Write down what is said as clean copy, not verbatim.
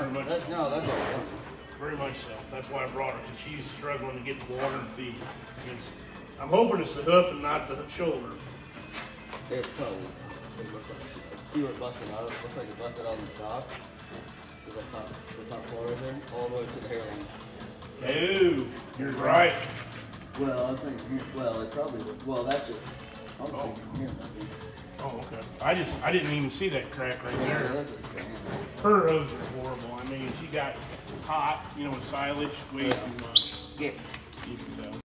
Pretty much. No, that's all right. Very much so. That's why I brought her, because she's struggling to get water and feed. It's, I'm hoping it's the hoof and not the shoulder. It's probably. It looks like. See where it busted out? It looks like it busted out on the top. See the top floor right there? All the way to the hairline. No, you're right. Well, I'm saying, well, it probably looked, well, that just, I was thinking here, maybe. Oh, okay. I didn't even see that crack right there. Her hose is horrible. I mean, she got hot, you know, with silage way too much. Yeah. You can tell.